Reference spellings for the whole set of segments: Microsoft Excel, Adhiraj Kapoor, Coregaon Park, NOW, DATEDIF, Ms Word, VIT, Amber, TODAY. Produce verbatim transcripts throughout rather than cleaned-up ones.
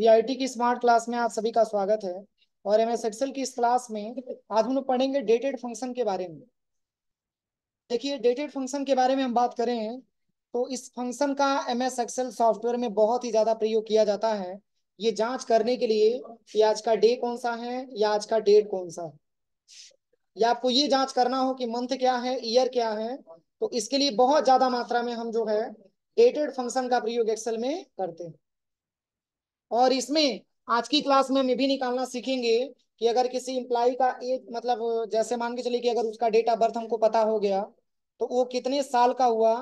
VIT की smart class में आप सभी का स्वागत है और एमएस एक्सेल की इस क्लास में आज हम लोग पढ़ेंगे डेटेड फंक्शन के बारे में। देखिए, डेटेड फंक्शन के बारे में हम बात करें तो इस फंक्शन का एमएस एक्सेल सॉफ्टवेयर में बहुत ही ज्यादा प्रयोग किया जाता है, ये जांच करने के लिए कि आज का डे कौन सा है या आज का डेट कौन सा है, या आपको ये जाँच करना हो कि मंथ क्या है, ईयर क्या है, तो इसके लिए बहुत ज्यादा मात्रा में हम जो है डेटेड फंक्शन का प्रयोग एक्सेल में करते हैं। और इसमें आज की क्लास में हम ये भी निकालना सीखेंगे कि अगर किसी एम्प्लॉई का एज, मतलब जैसे मान के चलिए कि अगर उसका डेट ऑफ बर्थ हमको पता हो गया तो वो कितने साल का हुआ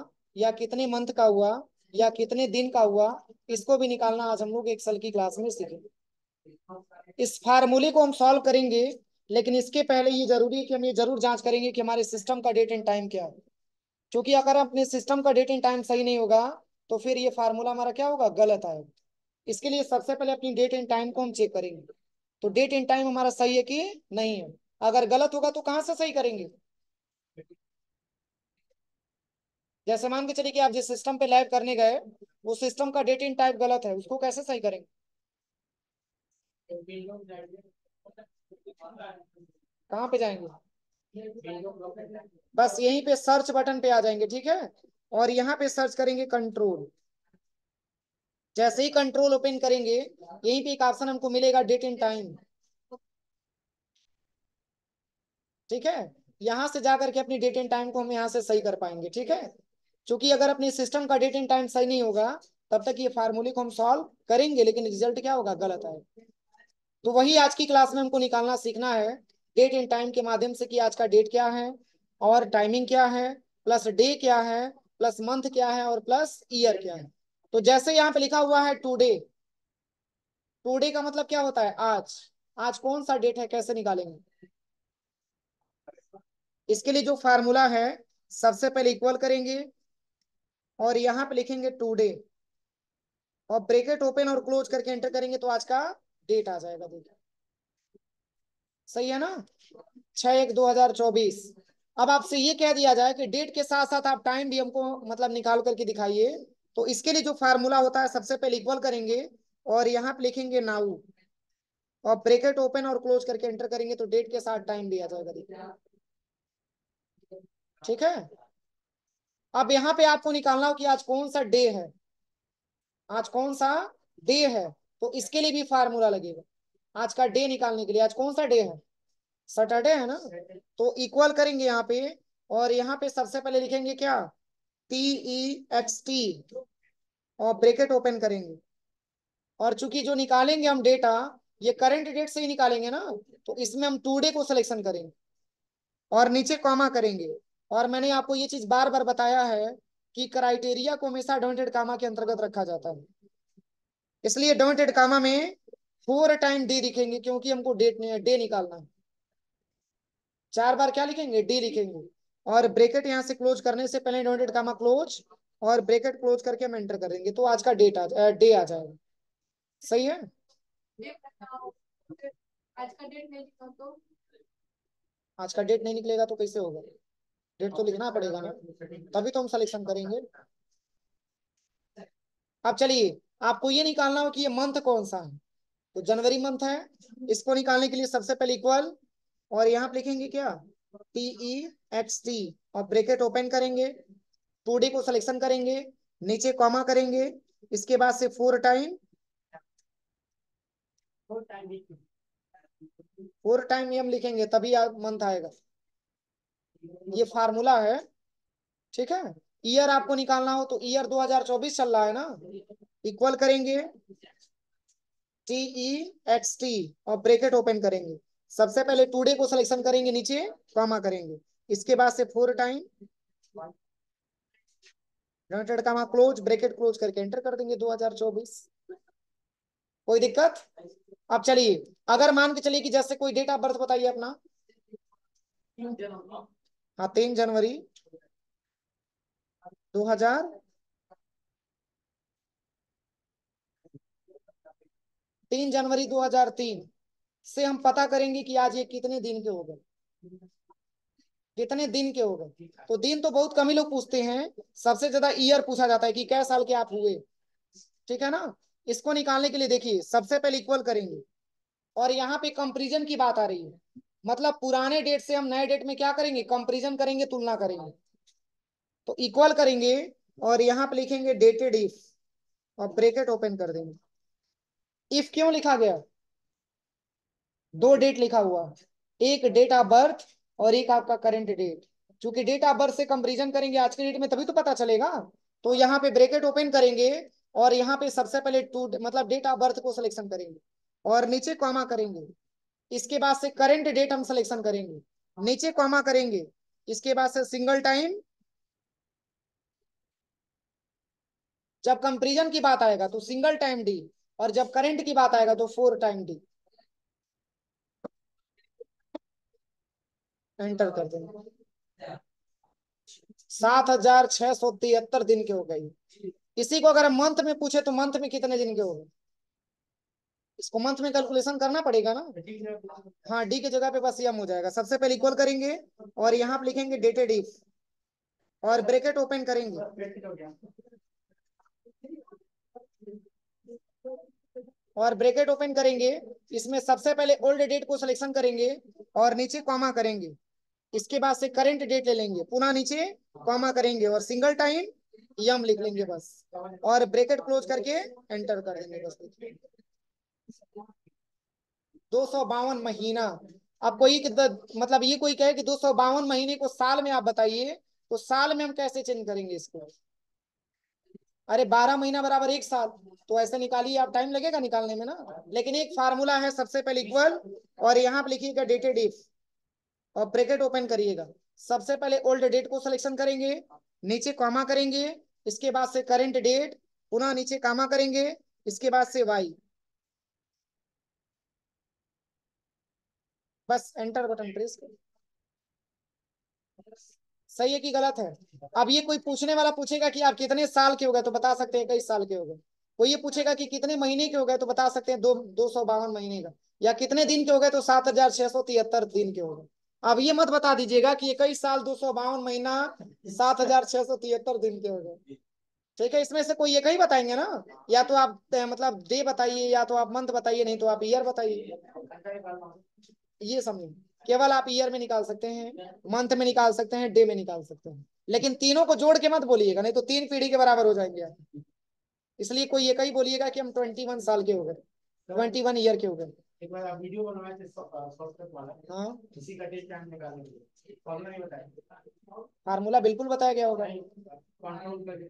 या कितने मंथ का हुआ या कितने दिन का हुआ, इसको भी निकालना आज हम लोग एक्सेल की क्लास में सीखेंगे। इस फार्मूले को हम सॉल्व करेंगे, लेकिन इसके पहले ये जरूरी है कि हम ये जरूर जाँच करेंगे कि हमारे सिस्टम का डेट एंड टाइम क्या है, क्योंकि अगर अपने सिस्टम का डेट एंड टाइम सही नहीं होगा तो फिर ये फार्मूला हमारा क्या होगा, गलत आएगा। इसके लिए सबसे पहले अपनी डेट एंड टाइम को हम चेक करेंगे, तो डेट एंड टाइम हमारा सही है कि नहीं है, अगर गलत होगा तो कहाँ से सही करेंगे। जैसे मान के चलिए कि आप जिस सिस्टम पे लाइव करने गए वो सिस्टम का डेट एंड टाइम गलत है, उसको कैसे सही करेंगे, कहाँ पे जाएंगे, बस यहीं पे सर्च बटन पे आ जाएंगे, ठीक है, और यहाँ पे सर्च करेंगे कंट्रोल। जैसे ही कंट्रोल ओपन करेंगे यहीं पे एक ऑप्शन हमको मिलेगा डेट एंड टाइम, ठीक है, यहाँ से जाकर के अपनी डेट एंड टाइम को हम यहाँ से सही कर पाएंगे, ठीक है, क्योंकि अगर अपने सिस्टम का डेट एंड टाइम सही नहीं होगा तब तक ये फार्मूले को हम सॉल्व करेंगे लेकिन रिजल्ट क्या होगा, गलत आएगा। तो वही आज की क्लास में हमको निकालना सीखना है डेट एंड टाइम के माध्यम से कि आज का डेट क्या है और टाइमिंग क्या है, प्लस डे क्या है, प्लस मंथ क्या है और प्लस ईयर क्या है। तो जैसे यहाँ पे लिखा हुआ है टुडे, टुडे का मतलब क्या होता है, आज, आज कौन सा डेट है, कैसे निकालेंगे, इसके लिए जो फार्मूला है सबसे पहले इक्वल करेंगे और यहाँ पे लिखेंगे टुडे और ब्रैकेट ओपन और क्लोज करके एंटर करेंगे तो आज का डेट आ जाएगा। देखिए, सही है ना, छह एक दो हजार चौबीस। अब आपसे ये कह दिया जाए कि डेट के साथ साथ आप टाइम भी हमको मतलब निकाल करके दिखाइए, तो इसके लिए जो फार्मूला होता है सबसे पहले इक्वल करेंगे और यहाँ पे लिखेंगे नाउ और ब्रैकेट ओपन और क्लोज करके एंटर करेंगे तो डेट के साथ टाइम भी आ जाएगा, ठीक है। अब यहाँ पे आपको निकालना हो कि आज कौन सा डे है, आज कौन सा डे है, तो इसके लिए भी फार्मूला लगेगा। आज का डे निकालने के लिए आज कौन सा डे है, सैटरडे है ना, तो इक्वल करेंगे यहाँ पे और यहाँ पे सबसे पहले लिखेंगे क्या, टी ई एक्स टी और ब्रैकेट ओपन करेंगे और चूंकि जो निकालेंगे हम डेटा ये करंट डेट से ही निकालेंगे ना, तो इसमें हम टुडे को सिलेक्शन करेंगे और नीचे कॉमा करेंगे। और मैंने आपको ये चीज बार बार बताया है कि क्राइटेरिया को हमेशा डॉटेड कॉमा के अंतर्गत रखा जाता है, इसलिए डॉटेड कॉमा में फोर टाइम डी लिखेंगे क्योंकि हमको डेट डे निकालना है, चार बार क्या लिखेंगे, डी लिखेंगे और ब्रैकेट यहाँ से क्लोज करने से पहले डॉटेड कॉमा क्लोज और ब्रैकेट क्लोज करके हम एंटर करेंगे तो आज का डेट आ डे आ जाएगा, सही है। आज का डेट नहीं निकला तो आज का डेट नहीं निकलेगा तो कैसे होगा, डेट तो लिखना पड़ेगा ना, तभी तो हम सिलेक्शन करेंगे। अब चलिए आपको ये निकालना हो कि ये मंथ कौन सा है, तो जनवरी मंथ है, इसको निकालने के लिए सबसे पहले इक्वल और यहाँ पे लिखेंगे क्या, टीई एक्स टी और ब्रैकेट ओपन करेंगे, टुडे को सिलेक्शन करेंगे, नीचे कॉमा करेंगे, इसके बाद से फोर टाइम फोर टाइम हम लिखेंगे तभी मंथ आएगा, ये फार्मूला है, ठीक है। ईयर आपको निकालना हो तो ईयर दो हजार चौबीस चल रहा है ना, इक्वल करेंगे टी ई एक्स टी और ब्रैकेट ओपन करेंगे, सबसे पहले टुडे को सिलेक्शन करेंगे, नीचे कॉमा करेंगे, इसके बाद से four time dotted comma close bracket close करके एंटर कर देंगे दो हजार चौबीस, कोई दिक्कत। अब चलिए अगर मान के चलिए कि जैसे कोई डेट ऑफ बर्थ बताइए अपना, हाँ तीन जनवरी दो हजार, तीन जनवरी दो हजार तीन से हम पता करेंगे कि आज ये कितने दिन के हो गए, कितने दिन के हो गए, तो दिन तो बहुत कम ही लोग पूछते हैं, सबसे ज्यादा ईयर पूछा जाता है कि क्या साल के आप हुए, ठीक है ना। इसको निकालने के लिए देखिए सबसे पहले इक्वल करेंगे और यहाँ पे कंपैरिजन की बात आ रही है, मतलब पुराने डेट से हम नए डेट में क्या करेंगे, कंपैरिजन करेंगे, तुलना करेंगे। तो इक्वल करेंगे और यहाँ पे लिखेंगे डेटेड इफ और ब्रैकेट ओपन कर देंगे। इफ क्यों लिखा गया, दो डेट लिखा हुआ, एक डेट ऑफ बर्थ और एक आपका करेंट डेट, क्योंकि डेट ऑफ बर्थ से कंपैरिजन करेंगे आज के डेट में तभी तो पता चलेगा। तो यहाँ पे ब्रैकेट ओपन करेंगे और यहाँ पे सबसे पहले टू मतलब डेट ऑफ बर्थ को सिलेक्शन करेंगे और नीचे कॉमा करेंगे, इसके बाद से करंट डेट हम सिलेक्शन करेंगे, नीचे कॉमा करेंगे, इसके बाद से सिंगल टाइम। जब कंपैरिजन की बात आएगा तो सिंगल टाइम डी और जब करंट की बात आएगा तो फोर टाइम डी, एंटर कर देंगे। सात हजार छह सौ तिहत्तर दिन के हो गए। इसी को अगर हम मंथ में पूछे तो मंथ में कितने दिन के हो गए, इसको मंथ में कैलकुलेशन करना पड़ेगा ना। हाँ, डी की जगह पे बस यम हो जाएगा। सबसे पहले इक्वल करेंगे और यहाँ पे लिखेंगे डेटेड इफ और ब्रैकेट ओपन करेंगे और ब्रैकेट ओपन करेंगे इसमें सबसे पहले ओल्ड डेट को सिलेक्शन करेंगे और नीचे कॉमा करेंगे, इसके बाद से करेंट डेट ले लेंगे, पुनः नीचे कॉमा करेंगे और सिंगल टाइम यम लिख लेंगे बस, और ब्रैकेट क्लोज करके एंटर कर देंगे बस। दो सौ बावन महीना, अब कोई मतलब ये कोई कहे कि दो सौ बावन महीने को साल में आप बताइए, तो साल में हम कैसे चेंज करेंगे इसको? अरे बारह महीना बराबर एक साल, तो ऐसे निकालिए आप, टाइम लगेगा निकालने में ना। लेकिन एक फार्मूला है, सबसे पहले इक्वल और यहाँ पे लिखिएगा डेटेड इफ और ब्रैकेट ओपन करिएगा। सबसे पहले ओल्ड डेट को सिलेक्शन करेंगे, नीचे कॉमा करेंगे, इसके बाद से करेंट डेट, पुनः नीचे कॉमा करेंगे, इसके बाद से वाई, बस एंटर बटन प्रेस करें। सही है कि गलत है? अब ये कोई पूछने वाला पूछेगा कि आप कितने साल के हो गए तो बता सकते हैं कई साल के हो गए, कोई ये पूछेगा कि कितने महीने के हो गए तो बता सकते हैं दो दो सौ बावन महीने का, या कितने दिन के हो गए तो सात हजार छह सौ तिहत्तर दिन के हो गए। अब ये मत बता दीजिएगा कि इक्कीस साल दो सौ बावन महीना सात हजार छह सौ तिहत्तर दिन के हो गए, ठीक है? इसमें से कोई एक ही बताएंगे ना, या तो आप मतलब डे बताइए या तो आप मंथ बताइए, नहीं तो आप ईयर बताइए। ये समझिए केवल आप ईयर में निकाल सकते हैं, मंथ में निकाल सकते हैं, डे में निकाल सकते हैं, लेकिन तीनों को जोड़ के मत बोलिएगा, नहीं तो तीन पीढ़ी के बराबर हो जाएंगे आप। इसलिए कोई एक ही बोलिएगा कि हम ट्वेंटी वन साल के हो गए, ट्वेंटी वन ईयर के हो गए। एक बार आप वीडियो बनवाए थे शॉर्टकट वाला, हां, किसी का डेट टाइम निकालेंगे, फार्मूला नहीं बताया, फार्मूला बिल्कुल बताया गया होगा। कंट्रोल करके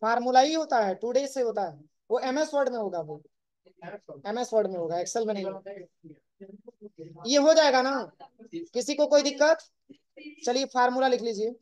फार्मूला ही होता है, टूडे से होता है, वो एमएस वर्ड में होगा, वो एमएस वर्ड में होगा, एक्सेल में नहीं। ये हो जाएगा ना, किसी को कोई दिक्कत? चलिए फार्मूला लिख लीजिए।